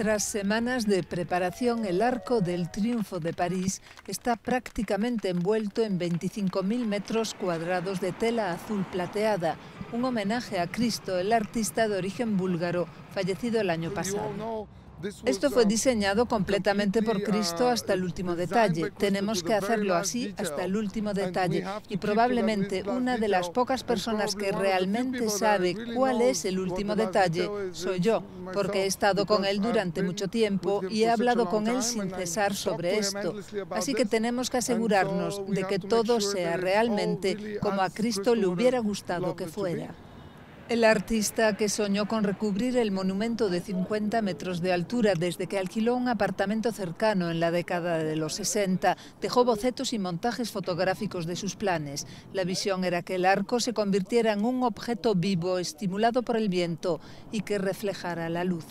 Tras semanas de preparación, el Arco del Triunfo de París está prácticamente envuelto en 25.000 metros cuadrados de tela azul plateada, un homenaje a Christo, el artista de origen búlgaro, fallecido el año pasado. Esto fue diseñado completamente por Christo hasta el último detalle. Tenemos que hacerlo así hasta el último detalle. Y probablemente una de las pocas personas que realmente sabe cuál es el último detalle soy yo, porque he estado con él durante mucho tiempo y he hablado con él sin cesar sobre esto. Así que tenemos que asegurarnos de que todo sea realmente como a Christo le hubiera gustado que fuera. El artista, que soñó con recubrir el monumento de 50 metros de altura desde que alquiló un apartamento cercano en la década de los 60, dejó bocetos y montajes fotográficos de sus planes. La visión era que el arco se convirtiera en un objeto vivo, estimulado por el viento, y que reflejara la luz.